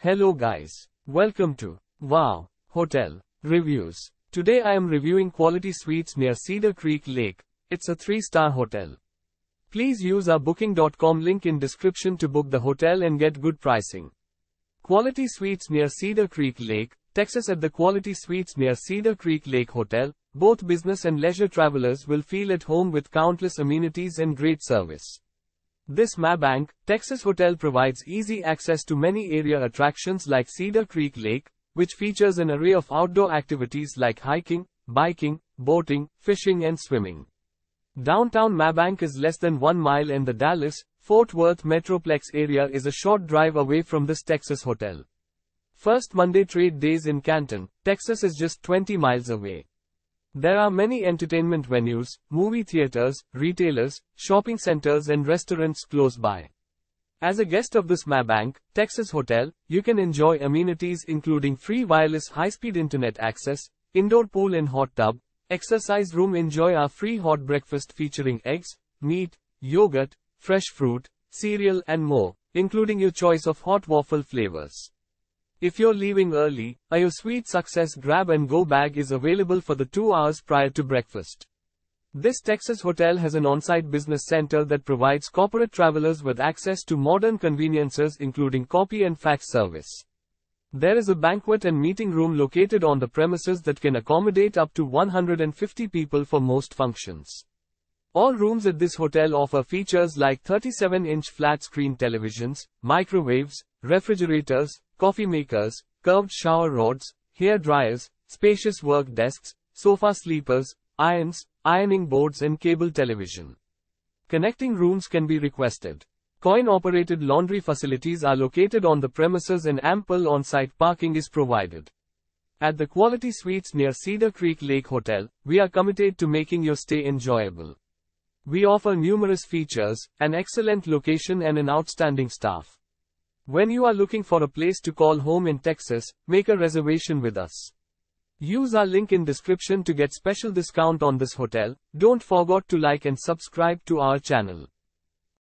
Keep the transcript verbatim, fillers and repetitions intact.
Hello guys, welcome to Wow Hotel Reviews. Today I am reviewing Quality Suites near Cedar Creek Lake. It's a three-star hotel. Please use our booking dot com link in description to book the hotel and get good pricing. Quality Suites near Cedar Creek Lake, Texas. At the Quality Suites near Cedar Creek Lake Hotel, both business and leisure travelers will feel at home with countless amenities and great service. This Mabank, Texas hotel provides easy access to many area attractions like Cedar Creek Lake, which features an array of outdoor activities like hiking, biking, boating, fishing and swimming. Downtown Mabank is less than one mile and the Dallas/Fort Worth Metroplex area is a short drive away from this Texas hotel. First Monday Trade Days in Canton, Texas is just twenty miles away. There are many entertainment venues, movie theaters, retailers, shopping centers and restaurants close by. As a guest of this Mabank, Texas hotel, you can enjoy amenities including free wireless high-speed internet access, indoor pool and hot tub, exercise room. Enjoy our free hot breakfast featuring eggs, meat, yogurt, fresh fruit, cereal and more, including your choice of hot waffle flavors. If you're leaving early, a Your Suite Success grab-and-go bag is available for the two hours prior to breakfast. This Texas hotel has an on-site business center that provides corporate travelers with access to modern conveniences including copy and fax service. There is a banquet and meeting room located on the premises that can accommodate up to one hundred fifty people for most functions. All rooms at this hotel offer features like thirty-seven inch flat-screen televisions, microwaves, refrigerators, coffee makers, curved shower rods, hair dryers, spacious work desks, sofa sleepers, irons, ironing boards and cable television. Connecting rooms can be requested. Coin-operated laundry facilities are located on the premises and ample on-site parking is provided. At the Quality Suites near Cedar Creek Lake Hotel, we are committed to making your stay enjoyable. We offer numerous features, an excellent location and an outstanding staff. When you are looking for a place to call home in Texas, make a reservation with us. Use our link in description to get special discount on this hotel. Don't forget to like and subscribe to our channel.